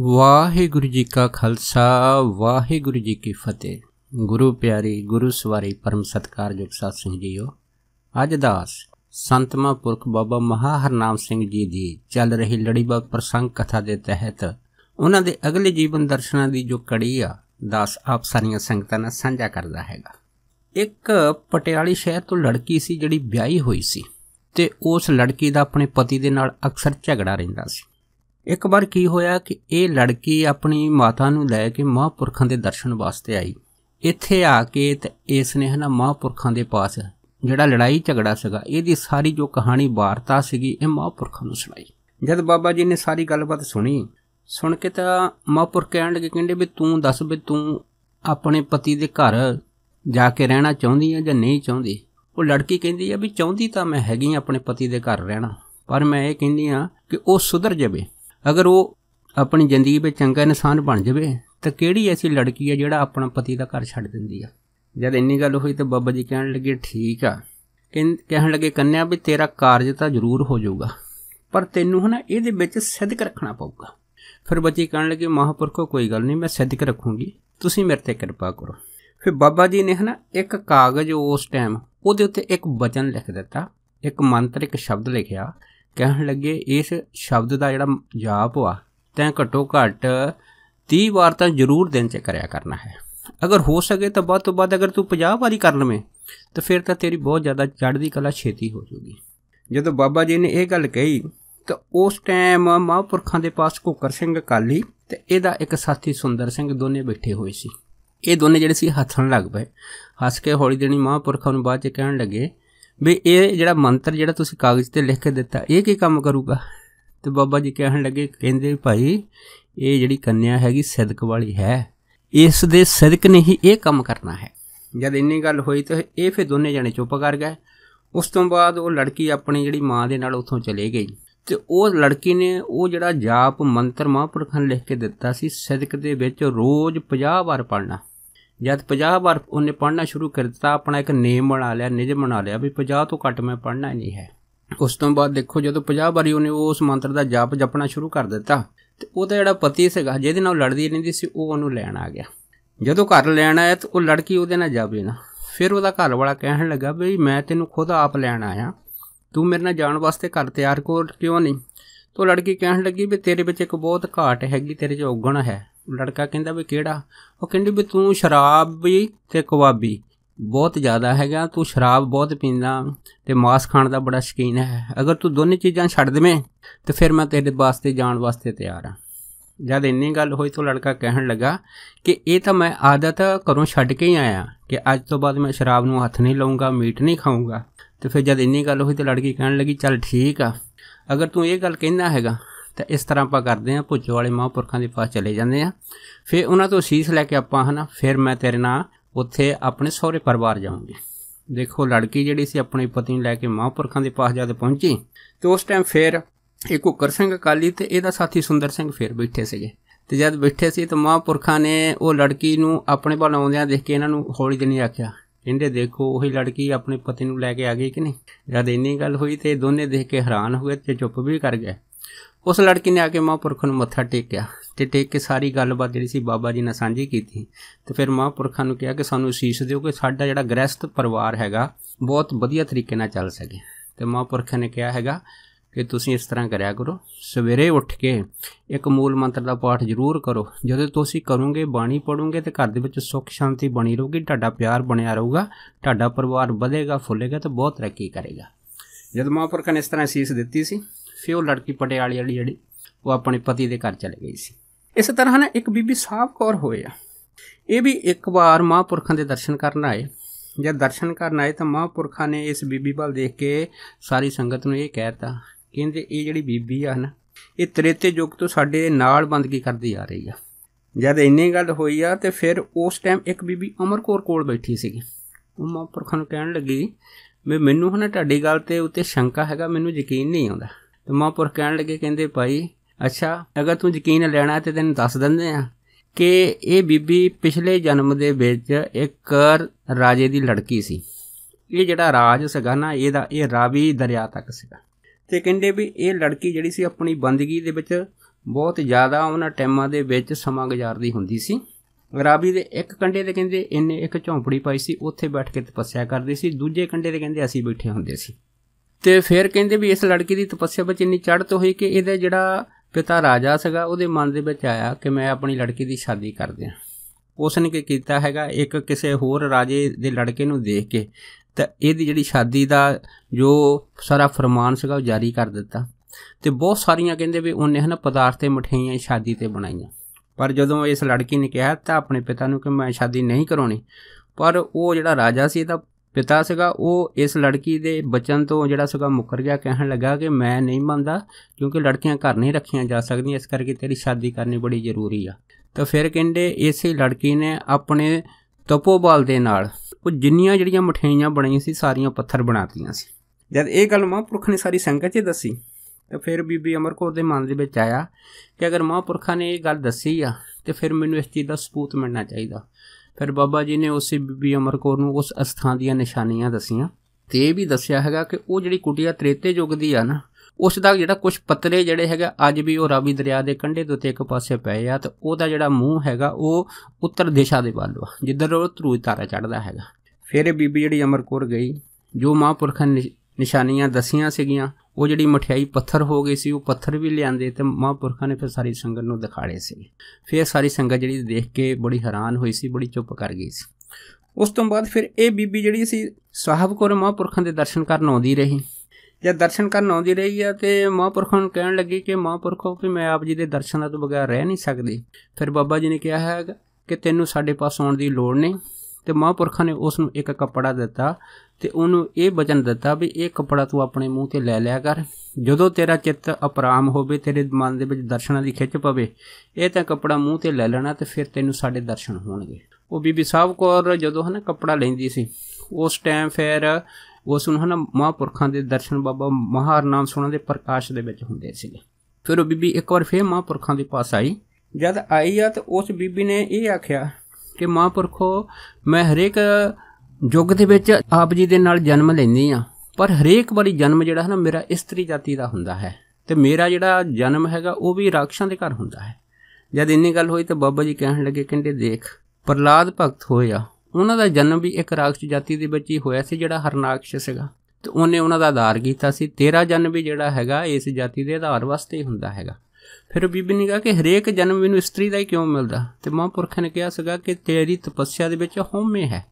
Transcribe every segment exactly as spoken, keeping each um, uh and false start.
वाहेगुरु जी का खालसा, वाहेगुरु जी की फतेह। गुरु प्यारी, गुरु सवारी, परम सत्कारयोग साध संघ जीओ, अज दा संतमा पुरख बाबा महा हरनाम सिंह जी की चल रही लड़ीवार प्रसंग कथा के तहत उन्होंने दे अगले जीवन दर्शनों की जो कड़ी आ दास आप सारिया संगतां नाल सांझा करदा हैगा। एक पटियाली शहर तो लड़की सी जिहड़ी ब्याही हुई सी ते उस लड़की दा अपने पति दे नाल अक्सर झगड़ा रहिंदा सी। एक बार की होया कि ये लड़की अपनी माता नूं लै के महापुरखां दे दर्शन वास्ते आई। इत्थे आके इसने है ना महापुरखां दे पास जिहड़ा लड़ाई झगड़ा सीगा इहदी सारी जो कहानी वार्ता सीगी इह महापुरखां नूं सुणाई। जद बाबा जी ने सारी गलबात सुनी सुन के तो महापुरख कहण लगे, कहंदे भी तूं दस भी तूं अपने पति दे घर जाके रहना चाहुंदी है जां नहीं चाहुंदी। वो लड़की कहंदी है भी चाहुंदी तां मैं हैगी अपने पति दे घर रहना, पर मैं ये कहंदी हां कि वो सुधर जावे। अगर वो अपनी जिंदगी में चंगा इंसान बन जाए तो केड़ी ऐसी लड़की है जिहड़ा अपना पति का घर छड्ड दिंदी आ। जब इन्नी गल हुई तो बाबा जी कहण लगे ठीक आ, कहण लगे कन्या भी तेरा कार्य तो जरूर हो जाऊगा पर तैनूं है ना इहदे विच सिद्धक रखना पऊगा। फिर बच्ची कहण लगे महापुरखो कोई गल नहीं, मैं सिद्धक रखूँगी, तुसीं मेरे ते किरपा करो। फिर बाबा जी ने है ना एक कागज़ उस टाइम उहदे उत्ते एक वचन लिख दिता, एक मंत्र एक शब्द लिखिया। कहण लगे इस शब्द का जिहड़ा जाप आ तैं घट्टो घट तीह वार तो जरूर दिन च करया करना है, अगर हो सके तो बाद तो बाद अगर तू पचास वारी कर लवें तो फिर तो तेरी बहुत ज़्यादा चढ़दी कला छेती हो जाऊगी। जदों बाबा जी ने यह गल कही तो उस टाइम महापुरखां दे पास घुकर सिंह अकाली ते इहदा एक साथी सुंदर सिंह दोने बैठे हुए सी। ये दोने जिहड़े सी हस्सण लग पे, हस के हौली देनी महापुरखां नूं बाद च कहण लगे भी ये जिहड़ा मंत्र जिहड़ा तुसीं कागज़ ते लिख के दिता ये की काम करूगा। तो बाबा जी कहण लगे, कहंदे भाई ये जिहड़ी कन्या हैगी सिदक वाली है, इस दे सिदक ने ही ये काम करना है। जब इन्नी गल होई तो ये फिर दोने जने चुप कर गए। उस तो बाद वो लड़की अपनी जिहड़ी माँ दे नाल उत्थों चली गई ते वो लड़की ने वो जिहड़ा जाप मंत्र महापुरखां ने लिख के दिता सी सिदक दे विच रोज़ पचास वार पढ़ना। जब पचास बार उन्हें पढ़ना शुरू कर दिता अपना एक नेम बना लिया, निज बना लिया भी पचास तो घट मैं पढ़ना ही नहीं है। उस तो बाद देखो जो पचास बारी उन्हें उस मंत्र का जाप जपना शुरू कर दिता तो वो जो पति सेगा जिहदे नाल लड़दी रहिंदी सी वो उहनूं लैण आ गया। जदों घर लैण आया तो वो लड़की उहदे नाल जावे ना। फिर उसका घर वाला कहण लगा भी मैं तैनूं खुद आप लैण आया, तू मेरे नाल जाण वास्ते घर तैयार कर क्यों नहीं। तो लड़की कहण लगी भी तेरे विच एक बहुत घाट हैगी, तेरे च औगण है। लड़का कहता भी केड़ा, वो कहती भी तू शराब भी तो कबाबी बहुत ज़्यादा हैगा, तू शराब बहुत पींदा तो मांस खाण का बड़ा शौकीन है, अगर तू दोनों चीज़ां छड्ड देवें तो फिर मैं तेरे वास्ते जाण वास्ते तैयार हाँ। जब इन्नी गल हुई तो लड़का कहण लगा कि ये तो मैं आदत घरों छड्ड के ही आया कि अज तो बाद मैं शराब नूं हथ नहीं लाऊँगा, मीट नहीं खाऊँगा। तो फिर जब इन्नी गल हुई तो लड़की कहण लगी चल ठीक आ, अगर तू ये गल कहना हैगा तो इस तरह आप करते हैं भुजो वाले महापुरखों के पास चले जाते हैं, फिर उन्होंने तो शीश लैके आप है ना फिर मैं तेरे नाल उत्थे अपने सहुरे परिवार जाऊँगी। देखो लड़की जिहड़ी सी अपने पति लैके महापुरखों के पास जब पहुँची तो उस टाइम फिर एक घुकर सिंह अकाली तो इहदा साथी सुंदर सिंह फिर बैठे सीगे। तो जब बैठे से तो महापुरखों ने वो लड़की नूं अपने वाल आउंदियां देख के इन्हों हौली देनी आख्या, कहते देखो वही लड़की अपने पति नूं लैके आ गई कि नहीं। जब इन्नी गल हुई तो दोनों देख के हैरान हुए तो चुप भी कर गए। उस लड़की ने आके महापुरखों नूं मत्था टेकिया ते टेक के सारी गलबात जिहड़ी सी बाबा जी ने सांझी कीती ते फिर महापुरखों नूं कहा कि सानूं असीस दिओ कि साडा जिहड़ा गृहस्थ परिवार हैगा बहुत वधिया तरीके नाल चल सके। ते महापुरखों ने कहा हैगा कि तुसीं इस तरह करिया करो, सवेरे उठ के एक मूल मंत्र का पाठ जरूर करो। जदों तुसीं करोगे बाणी पढ़ोगे तो घर दे विच सुख शांति बनी रहूगी, तुहाडा प्यार बनिया रहूगा, तुहाडा परिवार वधेगा फुलेगा तो बहुत तरक्की करेगा। जद महापुरखों ने इस तरह असीस दित्ती सी फिर वो लड़की पटियाली वाली जी वो अपने पति के घर चली गई सी। इस तरह ना एक बीबी साहब कौर होए आ, ये भी एक बार महापुरखों के दर्शन करन आए। जब दर्शन करन आए तो महापुरखों ने इस बीबी वाल देख के सारी संगत नूं ये कहता, कहंदे ये जिहड़ी बीबी आ ना ये त्रेते युग तो साडे नाल बंदगी करती आ रही है। जब इन्नी गल होई आ तो फिर उस टाइम एक बीबी अमर कौर कोल बैठी सी। वो महापुरखों नूं कहण लगी भी मैनूं हुण तुहाडी गल ते उत्ते शंका हैगा, मैनूं यकीन नहीं आउंदा। तो महापुरख कहण लगे, कहंदे भाई अच्छा अगर तू यकीन लैना तो तेन दस दिंदे आ कि ये बीबी पिछले जन्म दे विच एक राजे दी लड़की सी। ये जिहड़ा राज सीगा ना इहदा ये रावी दरिया तक सीगा ते कहंदे भी ये लड़की जिहड़ी सी अपनी बंदगी दे विच बहुत ज़्यादा उन्होंने टाइमों के विच समा गुजारती हुंदी सी। रावी दे एक कंडे ते कहंदे इन्ने एक झौंपड़ी पाई सी, उत्थे बैठ के तपस्या करदी सी। दूजे कंडे ते कहंदे असीं बैठे हुंदे सी। ते फिर कहंदे भी इस लड़की दी तपस्या विच इन्नी चढ़त होई कि इहदा जिहड़ा पिता राजा सीगा उहदे मन दे विच आया कि मैं अपनी लड़की दी शादी कर दियां। उसने की कीता हैगा, एक किसी होर राजे दे लड़के नूं देख के तो इहदी जिहड़ी शादी दा जो सारा फरमान सीगा उह जारी कर दित्ता। तो बहुत सारिया कहंदे भी उहने है ना पदार्थ ते मिठाइयां शादी ते बनाइयां। पर जदों इस लड़की ने कहा तो अपने पिता नूं कि मैं शादी नहीं करवानी, पर वो जिहड़ा राजा सी दा पिता सीगा वो इस लड़की दे बचन तो जिहड़ा सीगा मुकर गया, कहण लगा कि मैं नहीं मनदा क्योंकि लड़कियां घर नहीं रखियां जा सकदियां, इस करके तेरी शादी करनी बड़ी जरूरी आ। तो फिर कहंदे इस लड़की ने अपने तपोबल दे नाल जिन्नियां जिहड़ियां मिठाइयां बणाइयां सी सारियां पत्थर बनातीआं सी। जद ये गल महापुरख ने सारी संगत च दसी तो फिर बीबी अमर कौर के मन में आया कि अगर महापुरखा ने यह गल दसी आ तो फिर मैनूं इस चीज़ का सबूत मिलना चाहिए। फिर बाबा जी ने उस बीबी अमर कौर नूं उस अस्थान दीआं निशानियां दसियां तो यह भी दसिया हैगा कि वो जिहड़ी कुटिया त्रेते युग दी आ ना उसका जिहड़ा कुछ पत्तरे जिहड़े हैगा अज भी वो रावी दरिया के कंढे दे उत्ते एक पासे पए आ, तो उसका जिहड़ा मूँह हैगा वो उत्तर दिशा दे वल आ जिधर वो ध्रुव तारा चढ़दा हैगा। फिर बीबी जिहड़ी अमर कौर गई, जो महापुरखा ने निशानियां दसियां सीगियां वो जिहड़ी मठियाई पत्थर हो गई सी वो पत्थर भी लिआंदे ते महापुरखा ने फिर सारी संगत नूं दिखाड़े सी। फिर सारी संगत जिहड़ी देख के बड़ी हैरान हुई सी, बड़ी चुप कर गई सी। उस तो बाद फिर ये बीबी जिहड़ी सी साहब कौर महापुरखा दे दर्शन करन आउंदी रही। जब दर्शन करन आउंदी रही है तो महापुरखा नूं कहण लगी कि महापुरखो भी मैं आप जी दे दर्शनां तों बगैर रह नहीं सकदी। फिर बाबा जी ने कहा है कि तैनूं साडे पास आउण दी लोड़ नहीं। तो महापुरखा ने उसनूं एक कपड़ा दिता तो उन्होंने ये वचन दिता भी ये कपड़ा तू अपने मूँह से लै लिया कर, जो तेरा चित्त अपराम होवे तेरे मन दे विच दर्शनां दी खिच पवे ये तां कपड़ा मूँह से लै लेना तो फिर तैनूं साडे दर्शन होणगे। वो बीबी साहब कौर जदों है ना कपड़ा लैंदी सी उस टाइम फिर उस नूं है ना महापुरखां दे दर्शन बाबा महा हरनाम सिंह दे प्रकाश दे विच हुंदे सीगे। फिर वो बीबी एक बार फिर महापुरखां दे पास आई। जद आई आ तो उस बीबी ने यह आखिया कि महापुरखो मैं हरेक युग दे विच आप जी दे नाल जन्म लैंदी आ, पर हरेक बारी जन्म जिहड़ा है ना मेरा इस्तरी जाति दा हुंदा है ते मेरा जिहड़ा जन्म हैगा वो भी राक्षसां दे घर हुंदा है। जद इन्नी गल होई तो बाबा जी कहण लगे कहंदे देख प्रहलाद भगत होया उन्हां दा जन्म भी एक राक्षस जाति दे विच ही होया सी जिहड़ा हरनाक्षस सीगा ते उहने उन्हां दा आधार कीता सी। तेरा जन्म भी जिहड़ा हैगा इस जाति दे आधार वास्ते ही हुंदा हैगा। फिर बीबी ने कहा कि हरेक जन्म मैनूं इस्तरी दा ही क्यों मिलदा? तो महापुरख ने कहा सीगा कि तेरी तपस्या दे विच होमे है,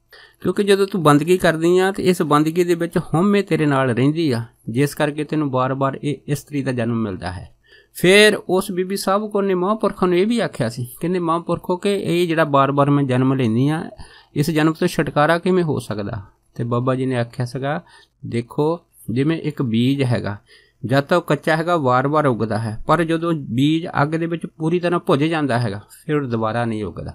क्योंकि जदों तू बंदगी करदी आ तो इस बंदगी दे विच होमे तेरे नाल रहिंदी आ, जिस करके तैनूं बार बार ये इस्तरी दा जन्म मिलदा है। फिर उस बीबी साहब कोल ने महापुरखा नूं यह भी आखिया सी कहंदे महापुरखो कि ये जिहड़ा बार बार मैं जन्म लैंदी आ इस जन्म तों छुटकारा किवें हो सकदा? तो बाबा जी ने आखिया सीगा देखो जिवें एक बीज हैगा जद तक कच्चा हैगा वार वार उगदा है, पर जदों बीज अग दे विच पूरी तरह भुज जांदा हैगा फिर दोबारा नहीं उगदा।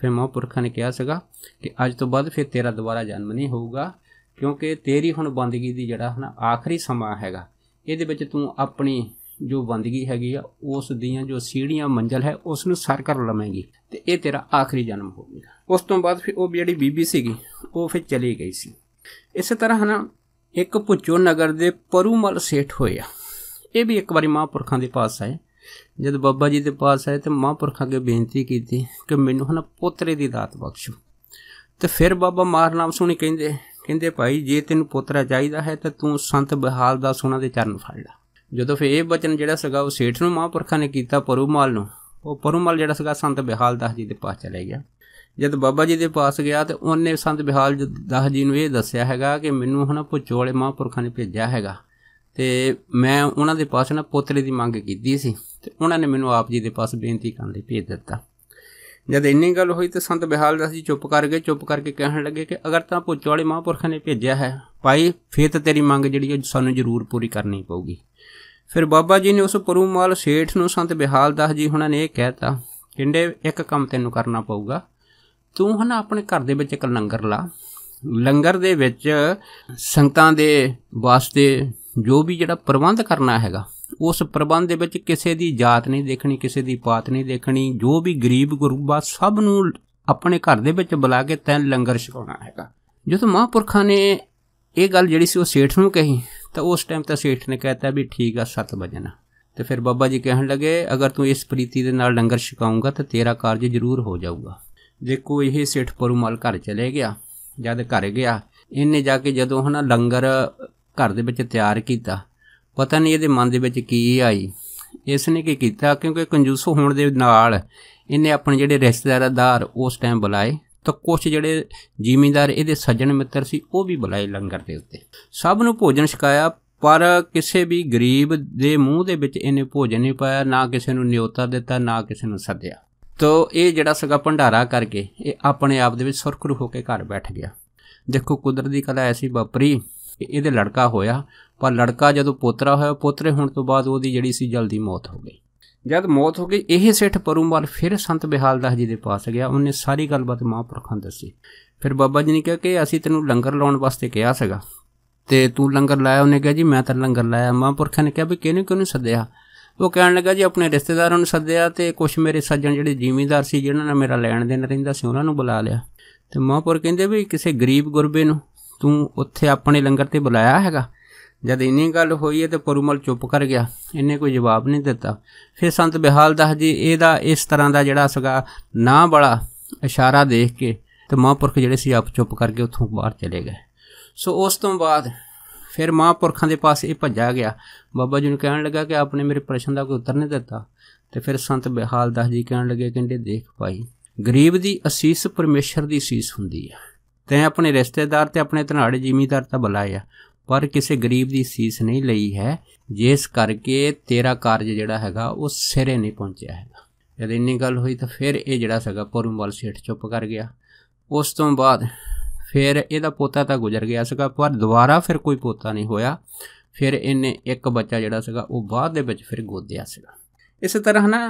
फिर महापुरखा ने कहा सीगा कि अज तो बाद फिर तेरा दोबारा जन्म नहीं होऊगा, क्योंकि तेरी हुण बंदगी दी जिहड़ा है ना आखिरी समा हैगा इहदे विच तूं अपनी जो बंदगी हैगी आ उस दियां जो सीढ़ियां मंजिल है उसनूं सर कर लवेंगी ते इह तेरा आखिरी जन्म होऊगा। उस तो बाद फिर वो जिहड़ी बीबी सीगी वो फिर चली गई सी। इस तरह है ना एक भुचो नगर के परूमल सेठ होए आ, ये भी एक बारी महापुरखा के पास आए। जब बाबा जी के पास आए तो महापुरखा अगे बेनती की कि मैनू है ना पोतरे की दात बख्शो। तो फिर बाबा महा हरनाम सिंह कहंदे कहंदे भाई जे तेन पोतरा चाहिए है तो तू संत बहाल दास उहनां दे चरण फड़ ला। जदों फिर यह वचन जिहड़ा सीगा वो सेठ नूं महापुरखा ने कीता परूमल नूं, वो परूमल जिहड़ा सीगा संत बहाल दास जी के पास चले गया। जब बाबा जी के पास गया तो उन्हें संत बिहाल दास जी ने यह दसिया हैगा कि मैनू है ना भुचो वाले महापुरखा ने भेजा हैगा ते मैं उन्हां दे पास ना पोतरे की मंग कीती सी ते उन्हां ने मैनू आप जी के पास बेनती करन लई भेज दिता। जब इन्नी गल हुई तो संत बिहाल दास जी चुप कर गए। चुप करके कहण लगे कि अगर तां भुचो वाले महापुरखा ने भेजा है भाई फिर तो तेरी मंग जिहड़ी सानूं जरूर पूरी करनी पऊगी। फिर बाबा जी ने उस परूमाल सेठ नूं संत बिहाल दास जी हुणां ने यह कहता कहंदे एक काम तैनूं करना पऊगा, तू है ना अपने घर दे विच इक लंगर ला, लंगर दे विच संगतां दे वास्ते जो भी जिहड़ा प्रबंध करना हैगा उस प्रबंध दे विच किसी दी जात नहीं देखनी, किसी दी पात नहीं देखनी, जो भी गरीब गुरबा सब नूं अपने घर दे विच बुला के तैं लंगर छकाउणा हैगा। जदों महापुरखा ने यह गल जिहड़ी सी ओह सेठ नूं कही तो उस टाइम तो सेठ ने कहता भी ठीक आ सत वजन। तो फिर बाबा जी कहन लगे, अगर तू इस प्रीति के नाल लंगर छकाऊंगा तो तेरा कार्य जरूर हो जाऊगा। देखो यही सेठ परूमल घर चले गया। जब घर गया इन्हें जाके जदों है ना लंगर घर दे विच तैयार किया, पता नहीं ये मन दे विच की आई। इसने की किया क्योंकि कंजूस होने दे नाल इन्हें अपने जिहड़े रिश्तेदार उस टाइम बुलाए तो कुछ जिहड़े जिमीदार ये सज्जन मित्र सी वो भी बुलाए। लंगर के उत्ते सब नूं भोजन छकाया पर किसी भी गरीब दे मूँह दे विच इन्हें भोजन नहीं पाया, ना किसी नूं न्योता दिता ना किसी नूं सद्दिया। तो ये जिहड़ा सगा भंडारा करके ये अपने आप दे विच सुरखरू होकर घर बैठ गया। देखो कुदरत दी कला ऐसी वापरी कि इहदे लड़का होया, पर लड़का जदों पोतरा होया, पोतरे होने तो बाद ओहदी जिहड़ी सी जल्दी मौत हो गई। जब मौत हो गई यही सेठ परूमल फिर संत बहाल दास जी के पास गया। उन्हें सारी गलबात महापुरखों दसी। फिर बाबा जी ने कहा कि असी तेनों लंगर लाने वास्ते कहा सगा ते तू लंगर लाया। उन्हें कहा जी मैं तो लंगर लाया। महापुरखों ने कहा भी किहनूं किहनूं सद्दिया। वो कहन लगा जी अपने रिश्तेदारों नूं सद्दिया ते कुछ मेरे सज्जन जिहड़े जिमीदार सी जिन्हां नाल मेरा लैण देण रहिंदा सी उन्हां नूं बुला लिया। तो महापुरख कहिंदे भी किसी गरीब गुरबे नूं तू उत्थे अपने लंगर ते बुलाया हैगा। जब इन्नी गल हुई है तो परूमल चुप कर गया, इन्हें कोई जवाब नहीं दिता। फिर संत बहाल दास जी एदा इस तरह का जिहड़ा सगा ना बड़ा इशारा देख के तो महापुरख जिहड़े सी आप चुप करके उत्थों बाहर चले गए। सो उस तो बाद फिर महापुरखों के पास ये भज्जा गया। बाबा जी ने कहन लगा कि आपने मेरे प्रश्न का कोई उत्तर नहीं दिता। तो फिर संत बहाल दास जी कहन लगे कहते देख भाई गरीब की असीस परमेसर की असीस होंगी है। तैं अपने रिश्तेदार तो अपने धनाड़े जिमीदार तो बुलाए आ पर किसी गरीब की सीस नहीं लई है, जिस करके तेरा कार्य जिहड़ा हैगा वो सिरे नहीं पहुँचा हैगा। जब इन्नी गल हुई तो फिर ये जिहड़ा सगा परूमल सेठ चुप कर गया। उस तो बाद फिर इहदा पोता तो गुजर गया सगा पर दोबारा फिर कोई पोता नहीं होया। फिर इन्हें एक बच्चा जिहड़ा सगा वो बाद दे विच फिर गोदिया सगा। इस तरह ना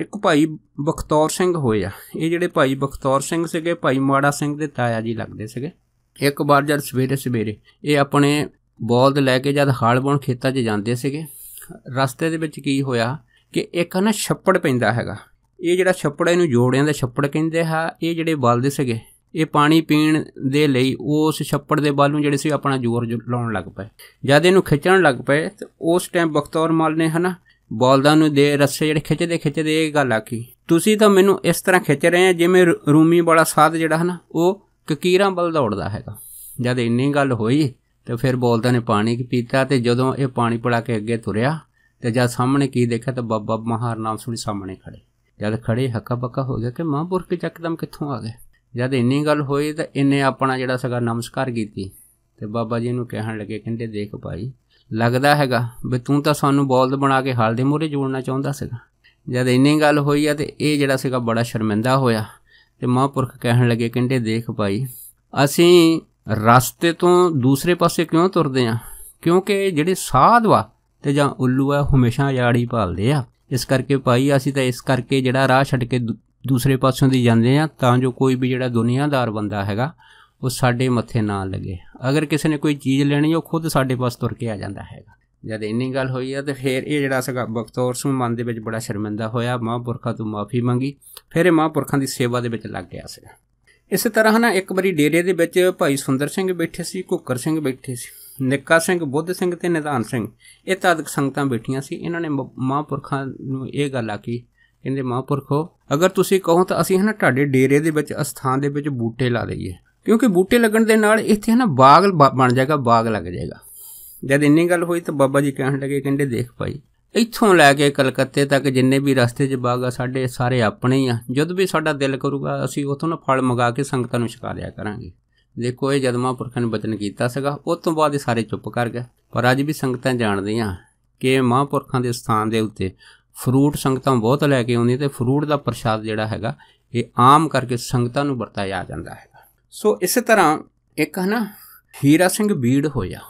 एक भाई बखतौर सिंह होया। ये जिहड़े भाई बखतौर सिंह सगे भाई माड़ा सिंह दे ताया जी लगदे सगे। एक बार जब सवेरे सवेरे ये अपने बौल्द लैके जब हाल बोण खेतों च जाते सगे, रस्ते दे विच की होया कि एक ना छप्पड़ पैंदा हैगा। ये जिहड़ा छप्पड़ इहनूं जोड़ियां दा छप्पड़ कहिंदे आ। ये जिहड़े बलदे सगे ये पानी पीण दे लई उस छप्पड़ दे बल नूं जिहड़े सी अपना जोर लाउण लग पए। जद इहनूं खिंचण लग पए तो उस टाइम बखतौर मल ने है ना बौल्दां नूं दे रस्से जिहड़े खिंचदे खिंचदे ये गल आखी, तुसीं तां मैनूं इस तरह खिंच रहे हो जिवें रूमी वाला साध जिहड़ा है ना वो ककीरां बल दौड़दा हैगा। जद इन्नी गल होई तो फिर बौल्दा ने पानी पीता तो जदों ये पानी पिला के अगे तुरया तो जब सामने की देखा तो बाबा महा हरनाम सिंह जी सामने खड़े। जब खड़े हक्का बक्का हो गया कि महापुरख यकदम कित्थों आ गए। जब इन्नी गल हुई तो इन्हें अपना जिहड़ा सगा नमस्कार की। बाबा जी नूं कहन लगे कहते देख भाई लगता हैगा भी तू तो सानूं बौल्द बना के हाल दे मूहरे जोड़ना चाहुंदा सीगा। जब इन्नी गल हुई है तो यह जिहड़ा सगा बड़ा शर्मिंदा होया। तो महापुरख कहन लगे कहते देख भाई असी रास्ते तो दूसरे पासे क्यों तुरते हैं, क्योंकि जिहड़े साध वा ते जां उल्लू आ हमेशा याड़ी भालदे आ। इस करके भाई असी तां इस करके जिहड़ा राह छड्ड के दू, दूसरे पासों दी जांदे आ तां जो कोई भी जिहड़ा दुनियादार बंदा हैगा वो साडे मत्थे ना लगे। अगर किसी ने कोई चीज़ लेनी वो खुद साडे पास तुर के आ जांदा हैगा। जब इन्नी गल हुई है तो फिर ये जिहड़ा सगा बखतौर सिंह मन दे विच बड़ा शर्मिंदा होया, महापुरखा तों माफ़ी मंगी। फिर महापुरखा की सेवा दे विच लग गया सीगा। इस तरह ना एक बारी डेरे दे विच भाई सुंदर सिंह बैठे सी, घुकर सिंह बैठे सी, निक्का सिंह, बुद्ध सिंह ते निधान सिंह ये तादक संगतां बैठियां सी। इन्हां ने महापुरखां नूं इह गल आखी कहंदे महापुरखो अगर तुसीं कहो तां असीं है ना तुहाडे डेरे दे विच अस्थान दे विच बूटे ला लईए, क्योंकि बूटे लगण दे नाल इत्थे है ना बाग बण जाएगा, बाग लग जाएगा। जद इन्नी गल होई तां बाबा जी कहण लगे कहंदे देख भाई इत्थों लैके कलकत्ते तक जिन्ने भी रास्ते च बाग आ साढ़े सारे अपने ही आ। जद भी साडा दिल करूगा असी उतों ना फल मंगा के संगतां नूं छका दिया करांगे। देखो ये जद महापुरखां ने बचन कीता सीगा उस तों बाद सारे चुप कर गए। पर अज भी संगतां जाणदियां कि महापुरखां दे स्थान दे उत्ते फ्रूट संगतां बहुत लैके आउंदियां ते फ्रूट दा प्रशाद जिहड़ा हैगा ये आम करके संगतां नूं वरताया जांदा हैगा। सो इस तरह एक है ना हीरा सिंह बीड़ होया।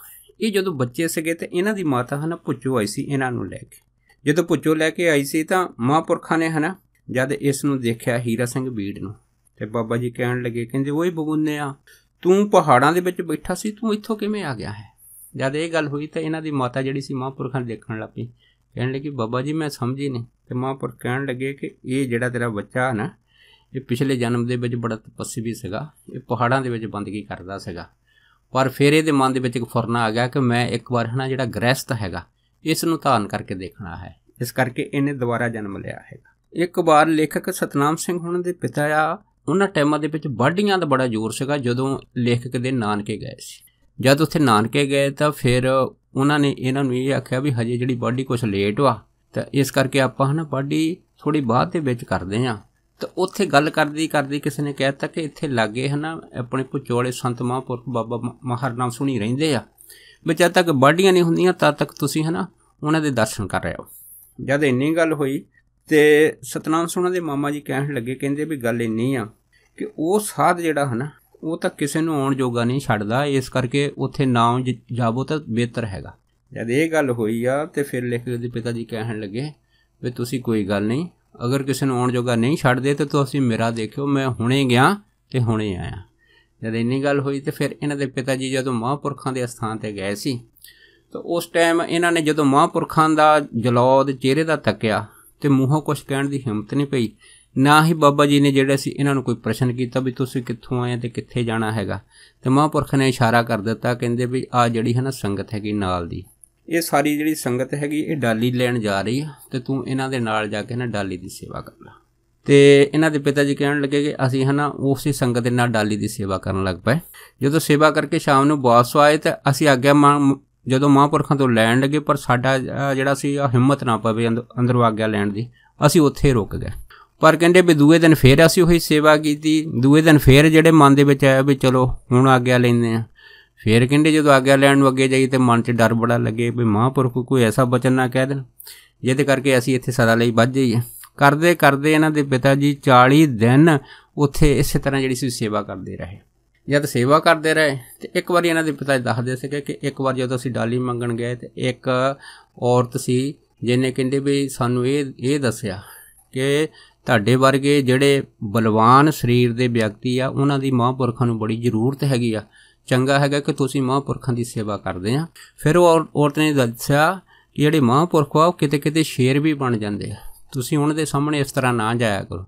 ये जो बच्चे सगे तो इन्ह की माता है ना भुच्चो आई सी। इन्हों लैके जो भुच्चो लैके आई सी तो महापुरखा ने है ना जब इस देखा हीरा सिंह बीड़ नूं ते बाबा जी कहन लगे कहते वही बगुने आ तू पहाड़ों के विच बैठा सी, तू इतों किवें आ गया है। जब यह गल हुई तो इन्ह की माता जिहड़ी सी महापुरखा ने देखण लग पई, कह लगी बाबा जी मैं समझी नहीं। तो महापुरख कहन लगे कि यह जिहड़ा तेरा बच्चा है ना ये पिछले जन्म के विच बड़ा तपस्वी सीगा, ये पहाड़ों के विच बंदगी करदा सीगा। पर फिर ये मन के विच एक फुरना आ गया कि मैं एक बार है ना जिहड़ा गृहस्थ हैगा इस नूं धारण करके देखना है। इस करके इन्हें दोबारा जन्म लिया है। एक बार लेखक सतनाम सिंह हुण दे पिता आ उन्हां टाइमां दे विच वाढ़ियां दा बड़ा जोर सीगा जदों लेखक दे नानके गए सी। जद उत्थे नानके गए तां फिर उन्होंने इन्हां नूं इह आखिया भी हजे जिहड़ी वाढ़ी कुछ लेट वा तां इस करके आपां हन वाढ़ी थोड़ी बाद दे विच करदे आ। तो उत्थे गल करदी करदी किसी ने कहता कि इत्थे लागे है ना अपने भुचौले संत महापुरख बाबा महा हरनाम सुनी रहिंदे आ भी जद तक वाढ़ियां नहीं हुंदियां तद तक तुसीं है ना उन्हां दे दर्शन कर रहे हो। जद इन्नी गल हुई तो सतनाम सुना दे मामा जी कहण लगे कहंदे भी गल इन्नी आ कि वो साध जिहड़ा है ना वो तां किसी नूं आउण जोगा नहीं छड्डदा, इस करके उत्थे नाम जावो तां बेहतर हैगा। जद ये गल हुई आ तो फिर लेखक दे पिता जी कहण लगे भी तुसीं कोई गल नहीं, अगर किसी ने आउण जोगा नहीं छड्डदे तो तुसीं मेरा देखिओ, मैं हुणे गया ते हुणे आया। जद इन्नी गल हुई तो फिर इन्हां दे पिता जी जदों महापुरखां दे स्थान ते गए सी तो उस टाइम इन्हां ने जदों महापुरखां दा जलौद चेहरे दा तक्किया ते मूहों कुछ कहण दी हिम्मत नहीं पई। ना ही बाबा जी ने जिहड़ा सी इन्हां नूं कोई प्रश्न कीता भी तुसीं कित्थों आए ते कित्थे जाना हैगा। ते महापुरख ने इशारा कर दित्ता कहंदे भी आ जिहड़ी है ना संगत हैगी नाल दी, ये सारी जी संगत हैगी ये डाली लैन जा रही है तो तू इन्हां दे नाल जाके ना डाली की सेवा कर ला। तो इन्हां दे पिता जी कहण लगे कि असीं है ना उस संगत दे नाल डाली की सेवा करन लग पे। जदों सेवा करके शाम नूं वापस आए तो असीं आग्या मां जदों महापुरखां तों लैण लगे पर साडा जिहड़ा सी हिम्मत ना पवे अंदरों आग्या लैण दी, असीं उत्थे रुक गए। पर कहंदे भी दूए दिन फिर असीं उही सेवा कीती। दूए दिन फिर जिहड़े मन दे विच आया भी चलो हुण आग्या लैंदे आ। फिर कहते जो आग्ञा लैन अगे जाइए तो मन से डर बड़ा लगे भी महापुरख कोई ऐसा वचन ना कह देन जिहदे करके असी इत्थे सदा लई बच जाइए। करते करते इन्हां दे पिता जी चाली दिन उत्थे इस तरह जिहड़ी सी सेवा करते रहे। जब सेवा करते रहे तो एक बार इन्हां दे पिता जी दसदे सीगे कि एक बार जदों असीं डाली मंगण गए तो एक औरत सी जिन्हें कहते भी सानूं ये दस्सिआ कि तुहाडे वर्गे जिहड़े बलवान शरीर के व्यक्ति आ उन्हां दी महापुरखां नूं बड़ी जरूरत हैगी आ, चंगा हैगा कि तुसीं महापुरखां की सेवा करते हैं। फिर और औरत ने दस्सिआ कि जिहड़े महापुरख आ किते किते शेर भी बन जाते हैं, तुसीं उन्हां दे सामने इस तरह ना जाया करो।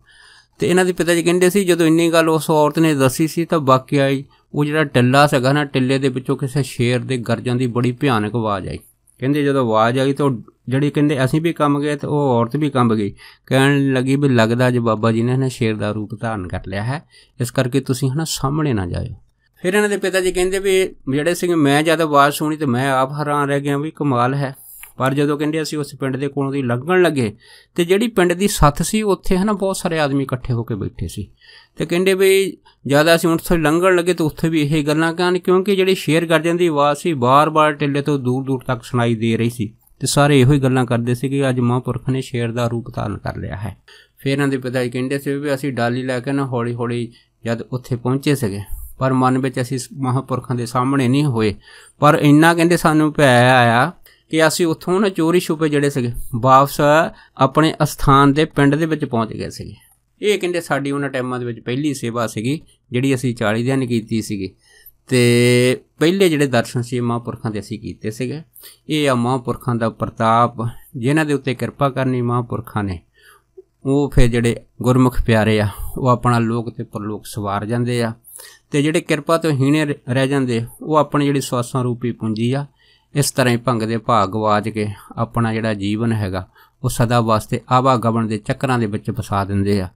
तो इन्हां दे पिता जी कहंदे सी जदों इन्नी गल उस औरत ने दसी सी तां वाकिया ही वो जिहड़ा टिल्ला सीगा ना टिल्ले दे विचों किसी शेर दे गरजण दी बड़ी भयानक आवाज़ आई। कहंदे जदों आवाज़ आई तो जिहड़ी कहंदे असीं भी कंब गए तो वो औरत भी कंब गई, कहण लगी भी लगदा जे बाबा जी ने ना शेर का रूप धारण कर लिया है, इस करके तुसीं है ना सामने ना जाओ। फिर इन्हां दे पिता जी कहंदे भी जिहड़े सिंह मैं जद आवाज़ सुनी तो मैं आप हैरान रह गया भी कमाल है। पर जदों कहंदे असीं उस पिंड दे कोलों दी लंघण लगे तो जिहड़ी पिंड दी सत्थ सी उत्थे है ना बहुत सारे आदमी इकट्ठे होकर बैठे सी। तो कहंदे भी जद असीं उत्थे लंघण लगे तो उत्थे भी यही गल्लां कहण क्योंकि जिहड़ी शेर गर्जन दी आवाज़ सी बार बार टिल्ले तो दूर दूर तक सुनाई दे रही सी ते सारे इहो ही गल्लां करदे सी कि अज महापुरख ने शेर दा रूप धारण कर लिया है। फिर इन्हां दे पिता जी कहंदे सी भी असीं डाली लै के ना हौली हौली जद उत्थे पहुंचे सीगे पर मन में असीं महापुरखां दे सामने नहीं होए। पर इन्ना कहंदे सानूं पै आया कि असीं उत्थों ना चोरी छुपे जिहड़े सीगे वापस अपने अस्थान दे पिंड दे विच पहुँच गए सीगे। इह कहंदे साडी उन्हां टाइमां दे विच पहली सेवा सीगी जिहड़ी असीं चाली दिन कीती सीगी ते पहले जिहड़े दर्शन सी महापुरखां दे असीं कीते सीगे। इह आ महापुरखां दा प्रताप जिन्हां दे उत्ते किरपा करनी महापुरखां ने वो फिर जिहड़े गुरमुख प्यारे आ वो अपना लोक ते परलोक सवार जांदे आ ते जिहड़े किरपा तो हीने रह जाते वो अपनी जिहड़ी स्वासां रूपी पूंजी आ इस तरह ही भंग दे भाग गवाच के अपना जिहड़ा जीवन हैगा वो सदा वास्ते आवागमन के चक्करां दे विच फसा दिंदे आ।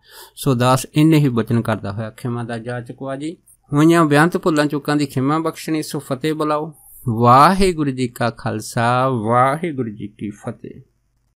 सो दास इन्ने ही वचन करदा होया खिमा दा जा चुकवा जी होईआं बेअंत भुल्लां चुकां दी खिमा बख्शणी सो फतेह बुलाओ। वाहिगुरू जी का खालसा वाहिगुरू जी की फतेह।